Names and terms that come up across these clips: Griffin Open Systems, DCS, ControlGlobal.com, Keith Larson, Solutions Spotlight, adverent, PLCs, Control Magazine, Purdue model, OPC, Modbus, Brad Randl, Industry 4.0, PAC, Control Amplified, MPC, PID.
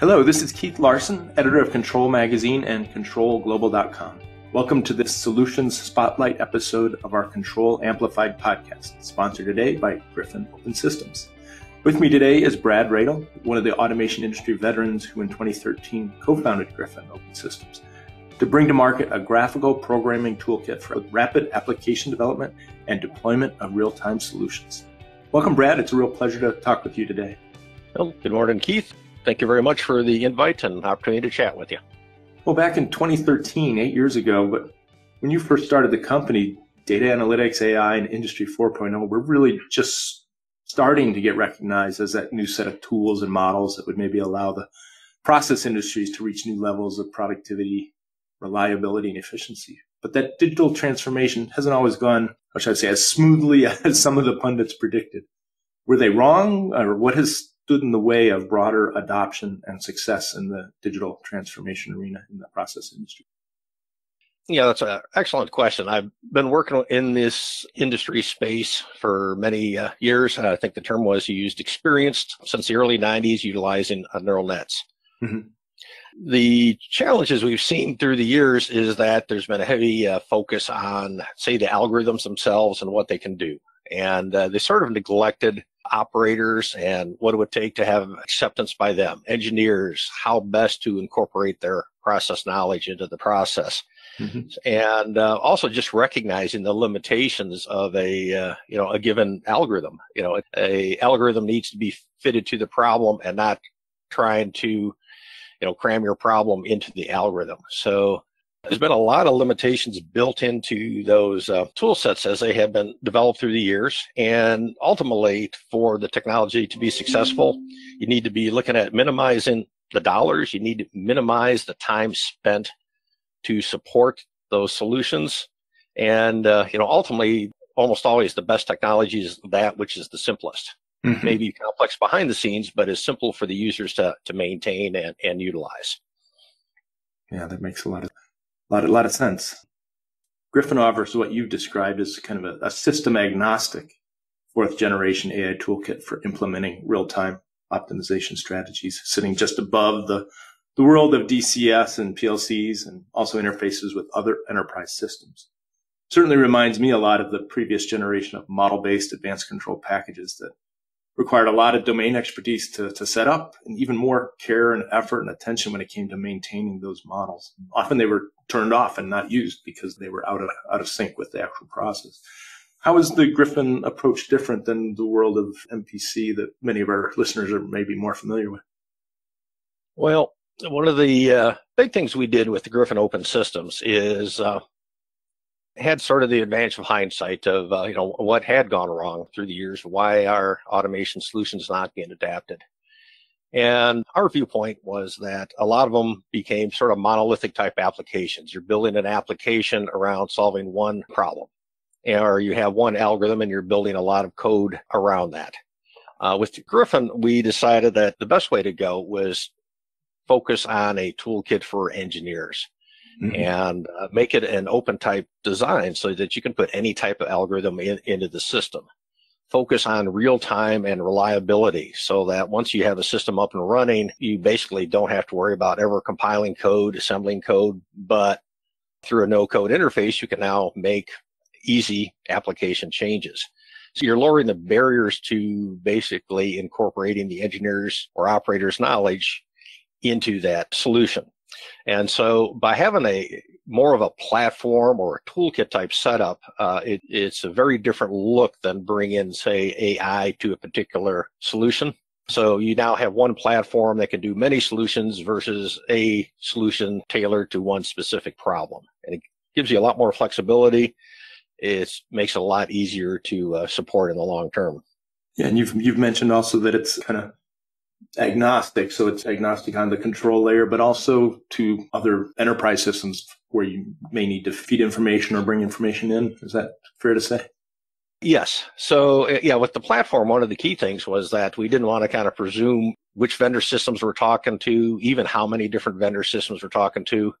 Hello, this is Keith Larson, editor of Control Magazine and ControlGlobal.com. Welcome to this Solutions Spotlight episode of our Control Amplified podcast, sponsored today by Griffin Open Systems. With me today is Brad Randl, one of the automation industry veterans who in 2013 co-founded Griffin Open Systems to bring to market a graphical programming toolkit for rapid application development and deployment of real-time solutions. Welcome, Brad. It's a real pleasure to talk with you today. Well, good morning, Keith. Thank you very much for the invite and opportunity to chat with you. Well, back in 2013, 8 years ago, but when you first started the company, data analytics, AI, and Industry 4.0 were really just starting to get recognized as that new set of tools and models that would maybe allow the process industries to reach new levels of productivity, reliability, and efficiency. But that digital transformation hasn't always gone, or should I say, as smoothly as some of the pundits predicted. Were they wrong, or what has stood in the way of broader adoption and success in the digital transformation arena in the process industry? Yeah, that's an excellent question. I've been working in this industry space for many years. I think the term was used, experienced since the early 90s, utilizing neural nets. Mm-hmm. The challenges we've seen through the years is that there's been a heavy focus on, say, the algorithms themselves and what they can do. And they sort of neglected operators and what it would take to have acceptance by them, engineers, how best to incorporate their process knowledge into the process. Mm-hmm. And also just recognizing the limitations of a given algorithm. You know, a algorithm needs to be fitted to the problem and not trying to, cram your problem into the algorithm. So there's been a lot of limitations built into those tool sets as they have been developed through the years. And ultimately, for the technology to be successful, you need to be looking at minimizing the dollars. You need to minimize the time spent to support those solutions. And, ultimately, almost always the best technology is that which is the simplest. Mm-hmm. Maybe complex behind the scenes, but is simple for the users to maintain and utilize. Yeah, that makes a lot of sense. Griffin offers what you've described as kind of a system agnostic fourth generation AI toolkit for implementing real-time optimization strategies, sitting just above the world of DCS and PLCs and also interfaces with other enterprise systems. Certainly reminds me a lot of the previous generation of model-based advanced control packages that required a lot of domain expertise to set up, and even more care and effort and attention when it came to maintaining those models. Often they were turned off and not used because they were out of sync with the actual process. How is the Griffin approach different than the world of MPC that many of our listeners are maybe more familiar with? Well, one of the big things we did with the Griffin Open Systems is had sort of the advantage of hindsight of what had gone wrong through the years, why are automation solutions not being adapted. And our viewpoint was that a lot of them became sort of monolithic type applications. You're building an application around solving one problem, or you have one algorithm and you're building a lot of code around that. With Griffin, we decided that the best way to go was focus on a toolkit for engineers. Mm-hmm. And make it an open type design so that you can put any type of algorithm into the system. Focus on real time and reliability so that once you have a system up and running, you basically don't have to worry about ever compiling code, assembling code, but through a no code interface, you can now make easy application changes. So you're lowering the barriers to basically incorporating the engineers or operators' knowledge into that solution. And so by having a more of a platform or a toolkit type setup, it's a very different look than bring in, say, AI to a particular solution. So you now have one platform that can do many solutions versus a solution tailored to one specific problem. And it gives you a lot more flexibility. It makes it a lot easier to support in the long term. Yeah, and you've mentioned also that it's kind of agnostic, so it's agnostic on the control layer, but also to other enterprise systems where you may need to feed information or bring information in. Is that fair to say? Yes. So, yeah, with the platform, one of the key things was that we didn't want to kind of presume which vendor systems we're talking to, even how many different vendor systems we're talking to.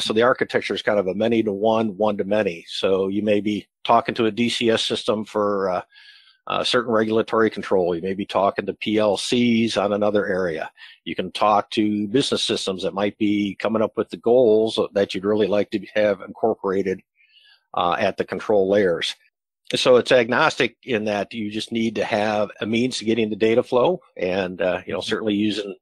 So the architecture is kind of a many to one, one to many. So you may be talking to a DCS system for certain regulatory control. You may be talking to PLCs on another area. You can talk to business systems that might be coming up with the goals that you'd really like to have incorporated at the control layers. So it's agnostic in that you just need to have a means to getting the data flow, and certainly using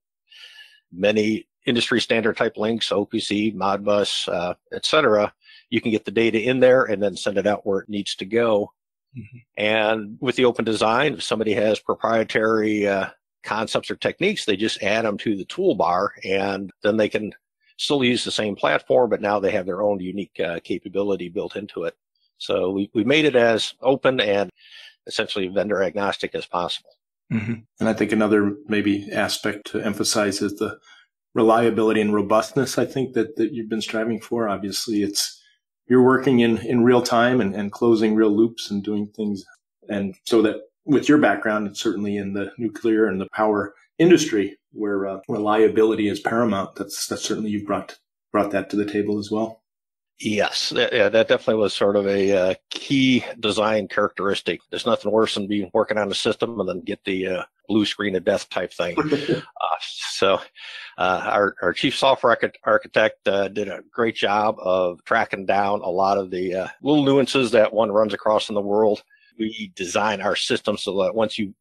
many industry standard type links, OPC, Modbus, etc. You can get the data in there and then send it out where it needs to go. Mm-hmm. And with the open design, if somebody has proprietary concepts or techniques, they just add them to the toolbar, and then they can still use the same platform, but now they have their own unique capability built into it. So we made it as open and essentially vendor agnostic as possible. Mm-hmm. And I think another maybe aspect to emphasize is the reliability and robustness, I think, that you've been striving for. Obviously, you're working in real time and closing real loops and doing things. And so that with your background, certainly in the nuclear and the power industry where reliability is paramount, that's certainly you've brought that to the table as well. Yes, that definitely was sort of a key design characteristic. There's nothing worse than being working on a system and then get the blue screen of death type thing. Our chief software architect did a great job of tracking down a lot of the little nuances that one runs across in the world. We design our system so that once you,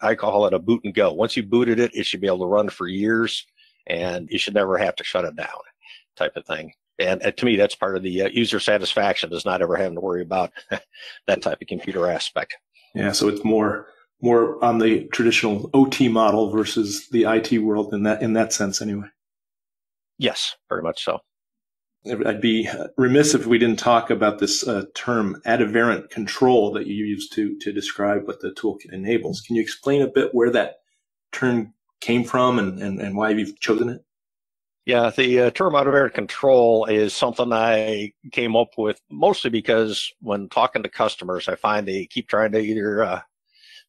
I call it a boot and go. Once you booted it, it should be able to run for years, and you should never have to shut it down type of thing. And to me, that's part of the user satisfaction, is not ever having to worry about that type of computer aspect. Yeah, so it's more on the traditional OT model versus the IT world in that sense, anyway. Yes, very much so. I'd be remiss if we didn't talk about this term adverent control that you use to describe what the toolkit enables. Can you explain a bit where that term came from and why you've chosen it? Yeah, the term adverent control is something I came up with mostly because when talking to customers, I find they keep trying to either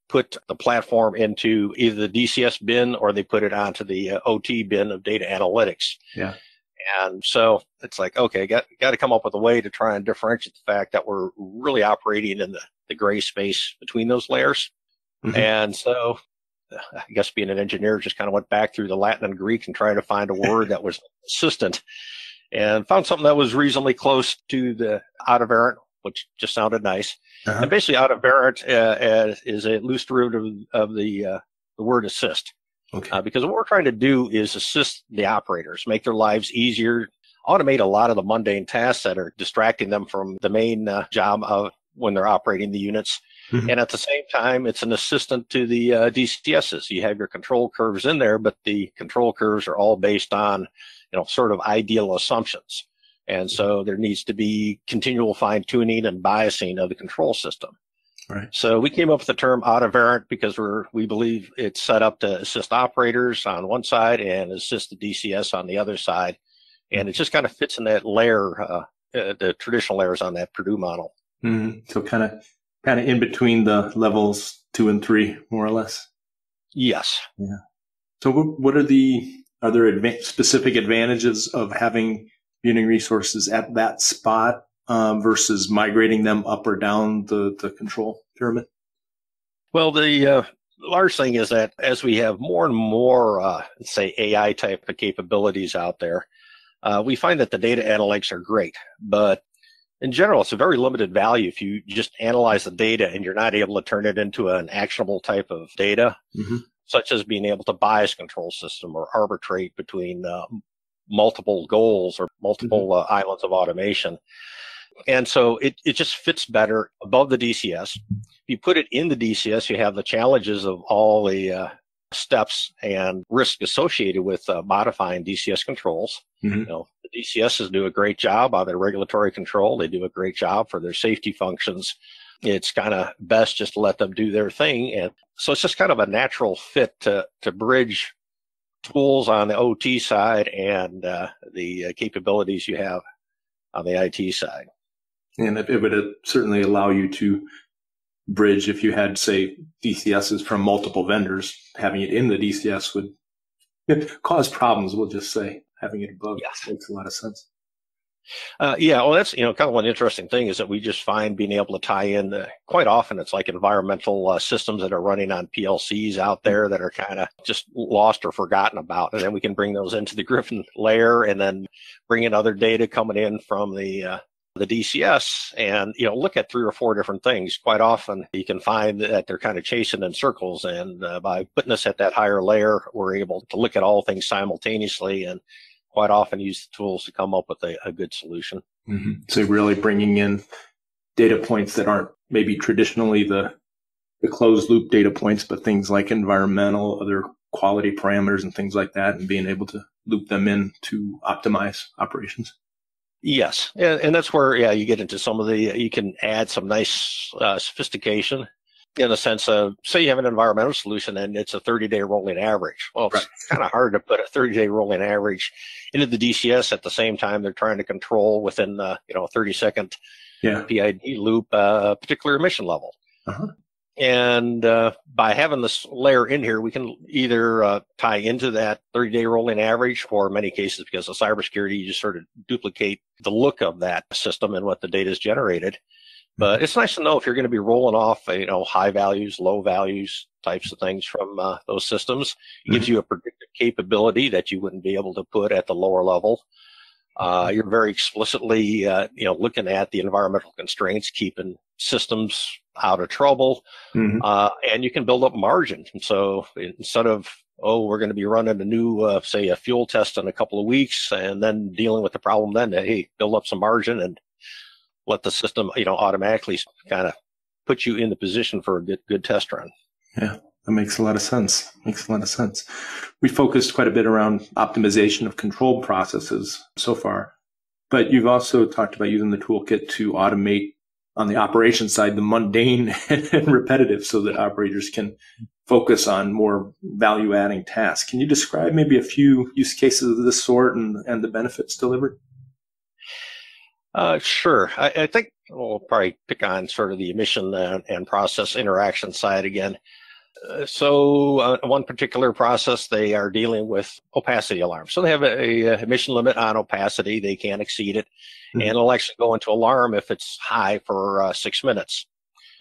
put the platform into either the DCS bin or they put it onto the OT bin of data analytics. Yeah. And so it's like, okay, got to come up with a way to try and differentiate the fact that we're really operating in the gray space between those layers. Mm-hmm. And so I guess being an engineer, just kind of went back through the Latin and Greek and tried to find a word that was consistent, and found something that was reasonably close to the adverent, which just sounded nice. Uh-huh. And basically, adverent is a loose derivative of the word assist. Okay. Because what we're trying to do is assist the operators, make their lives easier, automate a lot of the mundane tasks that are distracting them from the main job of when they're operating the units. Mm-hmm. And at the same time, it's an assistant to the DCSs. You have your control curves in there, but the control curves are all based on, sort of ideal assumptions. And so there needs to be continual fine-tuning and biasing of the control system. Right. So we came up with the term adverent because we believe it's set up to assist operators on one side and assist the DCS on the other side. And it just kind of fits in that layer, the traditional layers on that Purdue model. Mm-hmm. So kind of in between the levels 2 and 3, more or less. Yes. Yeah. So what are specific advantages of having computing resources at that spot versus migrating them up or down the control pyramid? Well, the large thing is that as we have more and more, say, AI type of capabilities out there, we find that the data analytics are great, but in general, it's a very limited value if you just analyze the data and you're not able to turn it into an actionable type of data, mm-hmm. such as being able to bias control system or arbitrate between multiple goals or multiple mm-hmm. Islands of automation. And so it just fits better above the DCS. If you put it in the DCS, you have the challenges of all the steps and risk associated with modifying DCS controls. Mm-hmm. The DCSs do a great job on their regulatory control. They do a great job for their safety functions. It's kind of best just to let them do their thing. And so it's just kind of a natural fit to bridge tools on the OT side and the capabilities you have on the IT side. And it would certainly allow you to bridge, if you had, say, DCSs from multiple vendors, having it in the DCS would cause problems, we'll just say. Having it above yes. Makes a lot of sense. Yeah, well, that's, kind of one interesting thing is that we just find being able to tie in quite often it's like environmental systems that are running on PLCs out there that are kind of just lost or forgotten about. And then we can bring those into the Griffin layer and then bring in other data coming in from the DCS and, look at 3 or 4 different things. Quite often you can find that they're kind of chasing in circles. And by putting us at that higher layer, we're able to look at all things simultaneously and quite often use the tools to come up with a good solution. Mm-hmm. So really bringing in data points that aren't maybe traditionally the closed loop data points, but things like environmental, other quality parameters and things like that, and being able to loop them in to optimize operations. Yes. And that's where, you get into some of the, you can add some nice sophistication. In the sense of, say you have an environmental solution and it's a 30-day rolling average. Well, it's kind of hard to put a 30-day rolling average into the DCS at the same time they're trying to control within the, 30-second PID loop a particular emission level. Uh-huh. And by having this layer in here, we can either tie into that 30-day rolling average, or in many cases, because of cybersecurity, you just sort of duplicate the look of that system and what the data is generated. But it's nice to know if you're going to be rolling off, high values, low values types of things from those systems. It gives you a predictive capability that you wouldn't be able to put at the lower level. You're very explicitly, looking at the environmental constraints, keeping systems out of trouble, and you can build up margin. And so instead of, we're going to be running a new, say, a fuel test in a couple of weeks and then dealing with the problem then, hey, build up some margin and let the system, automatically kind of put you in the position for a good test run. Yeah, that makes a lot of sense. We focused quite a bit around optimization of control processes so far, but you've also talked about using the toolkit to automate on the operations side, the mundane and repetitive, so that operators can focus on more value-adding tasks. Can you describe maybe a few use cases of this sort and the benefits delivered? Sure. I think we'll probably pick on sort of the emission and process interaction side again. So one particular process, they are dealing with opacity alarms. So they have a emission limit on opacity. They can't exceed it. Mm-hmm. And it'll actually go into alarm if it's high for 6 minutes.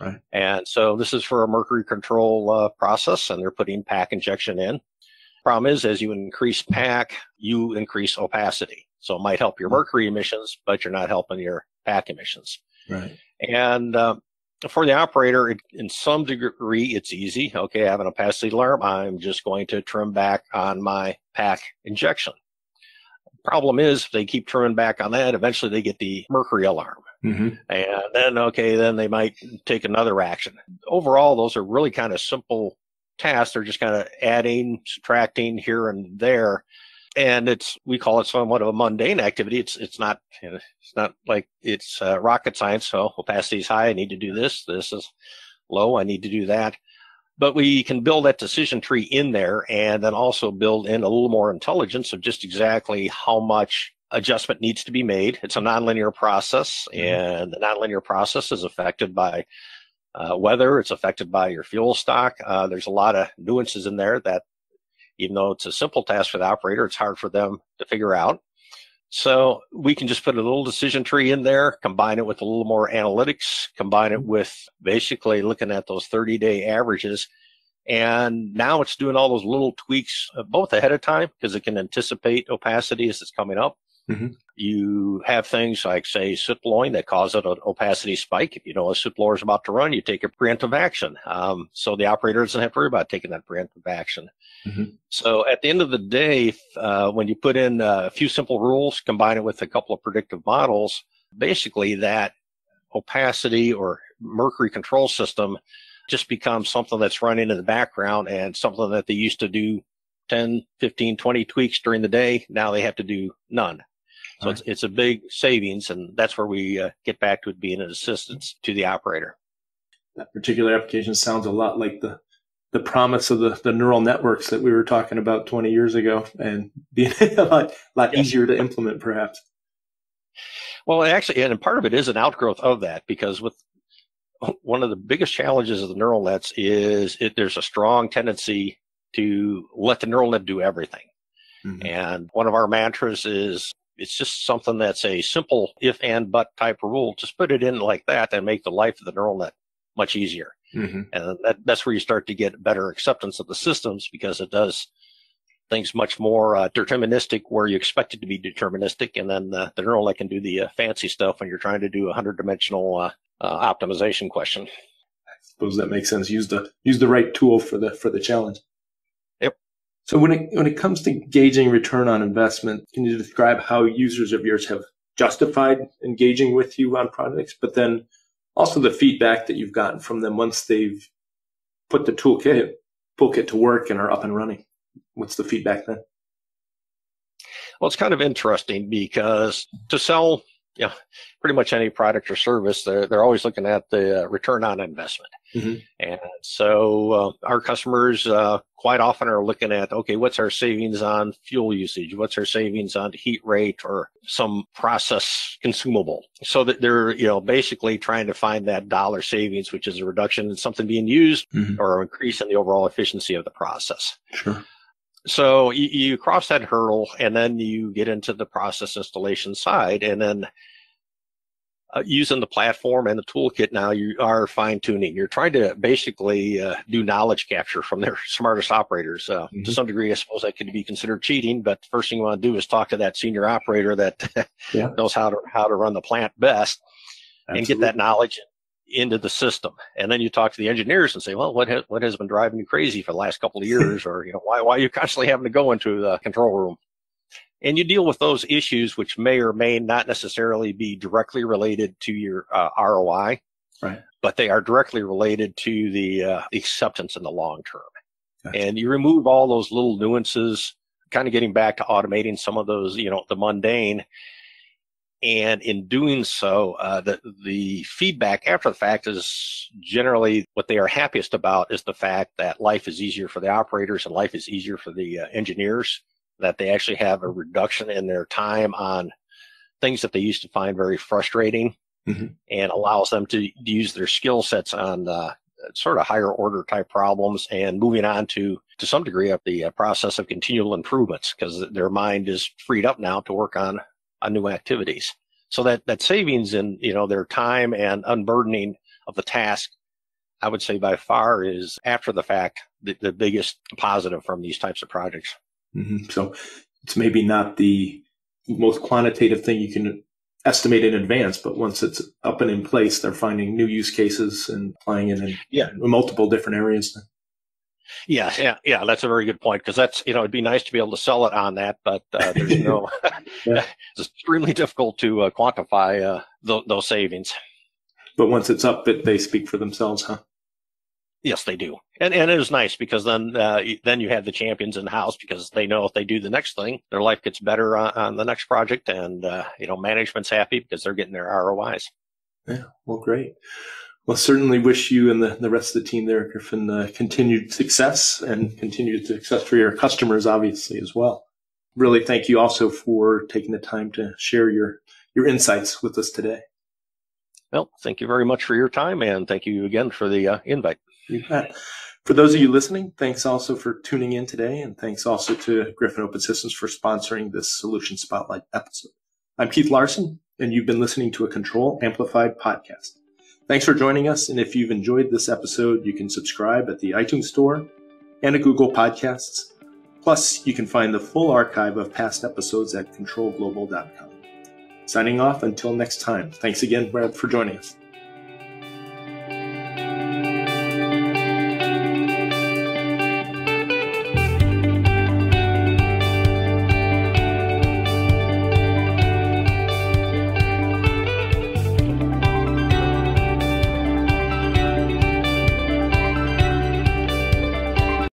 Right. And so this is for a mercury control process, and they're putting PAC injection in. Problem is, as you increase PAC, you increase opacity. So it might help your mercury emissions, but you're not helping your PAC emissions. Right. And for the operator, in some degree, it's easy. Okay, I have an opacity alarm. I'm just going to trim back on my PAC injection. Problem is, if they keep trimming back on that, eventually they get the mercury alarm. Mm-hmm. And then, then they might take another action. Overall, those are really kind of simple tasks. They're just kind of adding, subtracting here and there. And we call it somewhat of a mundane activity. It's not like it's rocket science. So opacity is high. I need to do this. This is low. I need to do that. But we can build that decision tree in there and then also build in a little more intelligence of just exactly how much adjustment needs to be made. It's a nonlinear process, and the nonlinear process is affected by weather. It's affected by your fuel stock. There's a lot of nuances in there that, even though it's a simple task for the operator, it's hard for them to figure out. So we can just put a little decision tree in there, combine it with a little more analytics, combine it with basically looking at those 30-day averages. And now it's doing all those little tweaks, both ahead of time, because it can anticipate opacity as it's coming up. Mm-hmm. You have things like, say, soot blowing that cause an opacity spike. If you know a soot blower is about to run, you take a preemptive action. So the operator doesn't have to worry about taking that preemptive action. Mm-hmm. So at the end of the day, when you put in a few simple rules, combine it with a couple of predictive models, basically that opacity or mercury control system just becomes something that's running in the background and something that they used to do 10, 15, 20 tweaks during the day. Now they have to do none. So it's a big savings, and that's where we get back to it being an assistance to the operator. That particular application sounds a lot like the promise of the neural networks that we were talking about 20 years ago, and being a lot easier to implement, perhaps. Well, actually, and part of it is an outgrowth of that, because with one of the biggest challenges of the neural nets is there's a strong tendency to let the neural net do everything. Mm-hmm. And one of our mantras is, It's just something that's a simple if and but type of rule. Just put it in like that and make the life of the neural net much easier. Mm-hmm. And that's where you start to get better acceptance of the systems, because it does things much more deterministic where you expect it to be deterministic. And then the neural net can do the fancy stuff when you're trying to do a 100-dimensional optimization question. I suppose that makes sense. Use the right tool for the challenge. Yep. So when it comes to gauging return on investment, can you describe how users of yours have justified engaging with you on projects, but then also the feedback that you've gotten from them once they've put the toolkit to work and are up and running? What's the feedback then? Well, it's kind of interesting because to sell pretty much any product or service, they're always looking at the return on investment. Mm-hmm. And so our customers quite often are looking at, okay, what's our savings on fuel usage? What's our savings on heat rate or some process consumable? So that they're, basically trying to find that dollar savings, which is a reduction in something being used, mm-hmm. or an increase in the overall efficiency of the process. Sure. So you cross that hurdle, and then you get into the process installation side, and then using the platform and the toolkit now, you are fine-tuning. You're trying to basically do knowledge capture from their smartest operators. Mm-hmm. To some degree, I suppose that could be considered cheating, but the first thing you want to do is talk to that senior operator that knows how to run the plant best. Absolutely. And get that knowledge into the system. And then you talk to the engineers and say, well, what has been driving you crazy for the last couple of years? Or, why are you constantly having to go into the control room? And you deal with those issues, which may or may not necessarily be directly related to your ROI, right? But they are directly related to the acceptance in the long term. Gotcha. And you remove all those little nuances, kind of getting back to automating some of those, the mundane. And in doing so, the feedback after the fact is generally what they are happiest about, is the fact that life is easier for the operators and life is easier for the engineers, that they actually have a reduction in their time on things that they used to find very frustrating, mm-hmm. and allows them to use their skill sets on sort of higher order type problems, and moving on to some degree of the process of continual improvements, because their mind is freed up now to work on new activities. So that savings in their time and unburdening of the task, I would say by far is, after the fact, the biggest positive from these types of projects. Mm-hmm. So it's maybe not the most quantitative thing you can estimate in advance, but once it's up and in place, they're finding new use cases and applying it in multiple different areas. Yeah, that's a very good point, because that's, it'd be nice to be able to sell it on that, but there's no, it's extremely difficult to quantify those savings. But once it's up, they speak for themselves, huh? Yes, they do. And it was nice, because then you have the champions in the house, because they know if they do the next thing, their life gets better on the next project, and, management's happy because they're getting their ROIs. Yeah, well, great. Well, certainly wish you and the rest of the team there, Griffin, continued success, and continued success for your customers, obviously, as well. Really thank you also for taking the time to share your insights with us today. Well, thank you very much for your time, and thank you again for the invite. You bet. For those of you listening, thanks also for tuning in today, and thanks also to Griffin Open Systems for sponsoring this Solution Spotlight episode. I'm Keith Larson, and you've been listening to a Control Amplified podcast. Thanks for joining us, and if you've enjoyed this episode, you can subscribe at the iTunes Store and at Google Podcasts. Plus, you can find the full archive of past episodes at ControlGlobal.com. Signing off until next time. Thanks again, Brad, for joining us.